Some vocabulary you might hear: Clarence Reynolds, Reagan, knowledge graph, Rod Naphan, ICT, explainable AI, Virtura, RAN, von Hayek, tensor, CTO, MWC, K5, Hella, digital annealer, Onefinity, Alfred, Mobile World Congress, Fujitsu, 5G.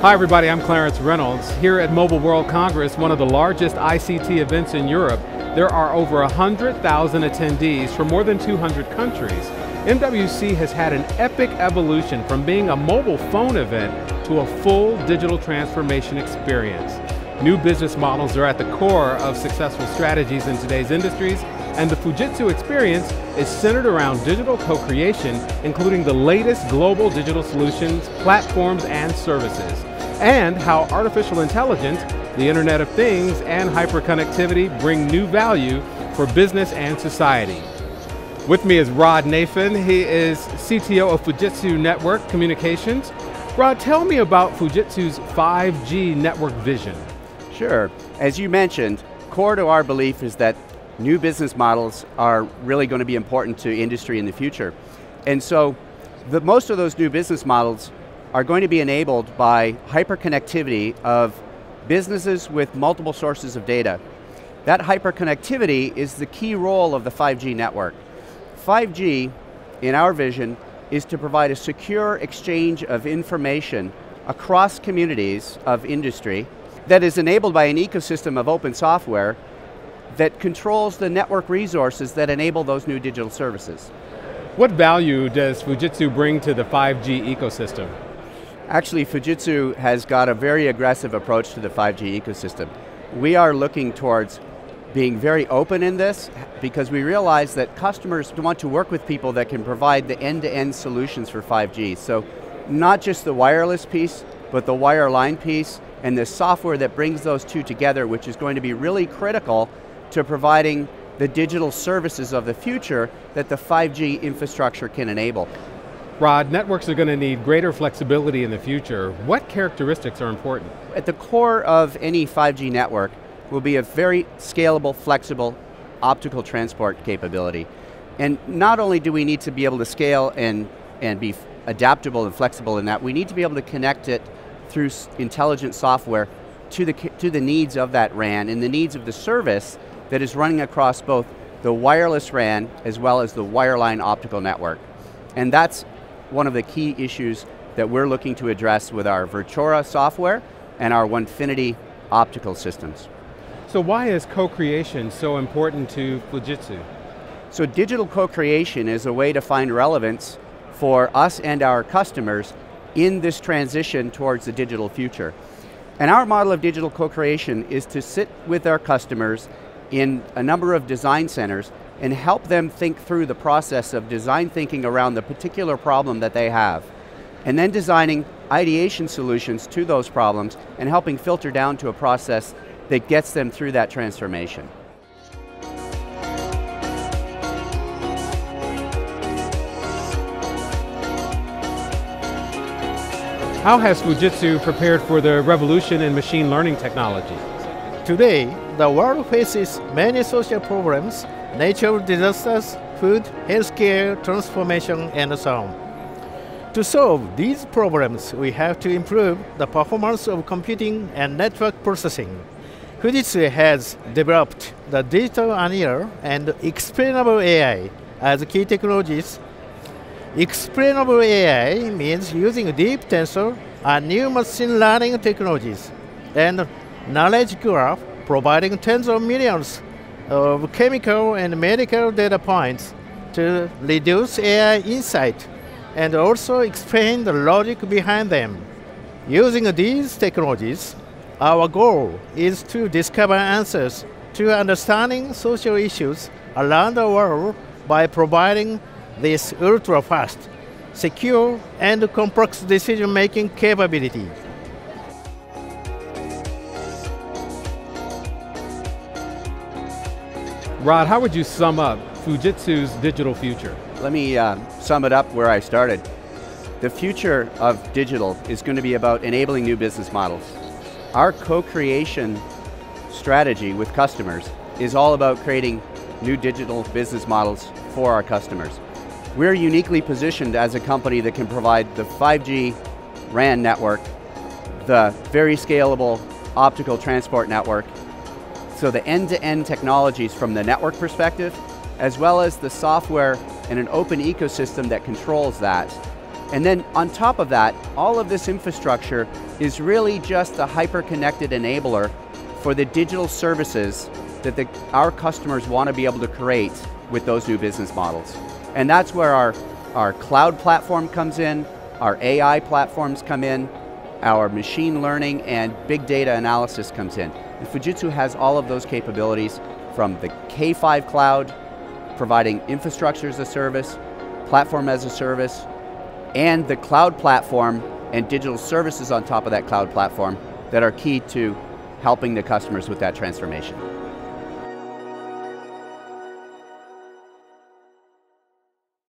Hi everybody, I'm Clarence Reynolds. Here at Mobile World Congress, one of the largest ICT events in Europe, there are over 100,000 attendees from more than 200 countries. MWC has had an epic evolution from being a mobile phone event to a full digital transformation experience. New business models are at the core of successful strategies in today's industries, and the Fujitsu experience is centered around digital co-creation, including the latest global digital solutions, platforms, and services, and how artificial intelligence, the Internet of Things, and hyperconnectivity bring new value for business and society. With me is Rod Naphan. He is CTO of Fujitsu Network Communications. Rod, tell me about Fujitsu's 5G network vision. Sure. As you mentioned, core to our belief is that new business models are really going to be important to industry in the future. And so most of those new business models are going to be enabled by hyperconnectivity of businesses with multiple sources of data. That hyperconnectivity is the key role of the 5G network. 5G, in our vision, is to provide a secure exchange of information across communities of industry that is enabled by an ecosystem of open software that controls the network resources that enable those new digital services. What value does Fujitsu bring to the 5G ecosystem? Actually, Fujitsu has got a very aggressive approach to the 5G ecosystem. We are looking towards being very open in this because we realize that customers want to work with people that can provide the end-to-end solutions for 5G. So not just the wireless piece, but the wireline piece and the software that brings those two together, which is going to be really critical to providing the digital services of the future that the 5G infrastructure can enable. Rod, networks are going to need greater flexibility in the future. What characteristics are important? At the core of any 5G network will be a very scalable, flexible optical transport capability. And not only do we need to be able to scale and be adaptable and flexible in that, we need to be able to connect it through intelligent software to the needs of that RAN and the needs of the service that is running across both the wireless RAN as well as the wireline optical network. And that's one of the key issues that we're looking to address with our Virtura software and our Onefinity optical systems. So why is co-creation so important to Fujitsu? So digital co-creation is a way to find relevance for us and our customers in this transition towards the digital future. And our model of digital co-creation is to sit with our customers in a number of design centers and help them think through the process of design thinking around the particular problem that they have. And then designing ideation solutions to those problems and helping filter down to a process that gets them through that transformation. How has Fujitsu prepared for the revolution in machine learning technology? Today, the world faces many social problems, natural disasters, food, healthcare, transformation, and so on. To solve these problems, we have to improve the performance of computing and network processing. Fujitsu has developed the digital annealer and explainable AI as key technologies. Explainable AI means using deep tensor and new machine learning technologies, and knowledge graph, providing tens of millions of chemical and medical data points to reduce AI insight and also explain the logic behind them. Using these technologies, our goal is to discover answers to understanding social issues around the world by providing this ultra-fast, secure, and complex decision-making capability. Rod, how would you sum up Fujitsu's digital future? Let me sum it up where I started. The future of digital is going to be about enabling new business models. Our co-creation strategy with customers is all about creating new digital business models for our customers. We're uniquely positioned as a company that can provide the 5G RAN network, the very scalable optical transport network, so the end-to-end technologies from the network perspective, as well as the software and an open ecosystem that controls that, And then on top of that, all of this infrastructure is really just the hyper-connected enabler for the digital services that our customers want to be able to create with those new business models. And that's where our cloud platform comes in, our AI platforms come in, our machine learning and big data analysis comes in. And Fujitsu has all of those capabilities from the K5 cloud, providing infrastructure as a service, platform as a service, and the cloud platform and digital services on top of that cloud platform that are key to helping the customers with that transformation.